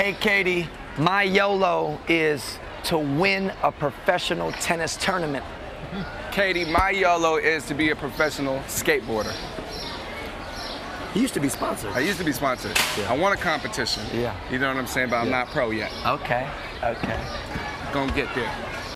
Hey, Katie, my YOLO is to win a professional tennis tournament. Katie, my YOLO is to be a professional skateboarder. He used to be sponsored. I used to be sponsored. Yeah. I want a competition. Yeah. You know what I'm saying? But I'm not pro yet. Okay. Okay. Gonna get there.